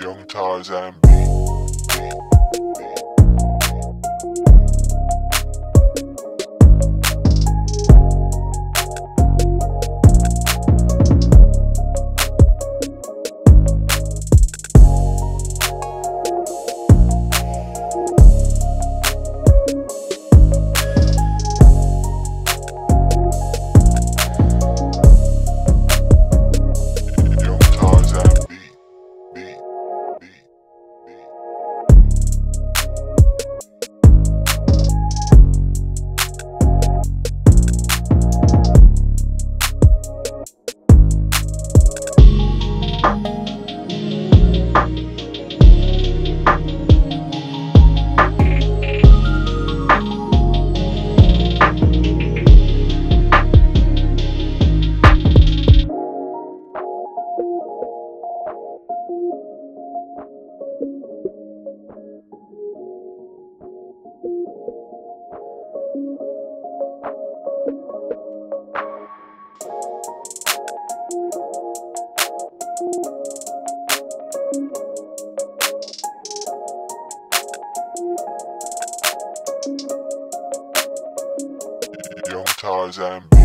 YoungTarzan YoungTarzan.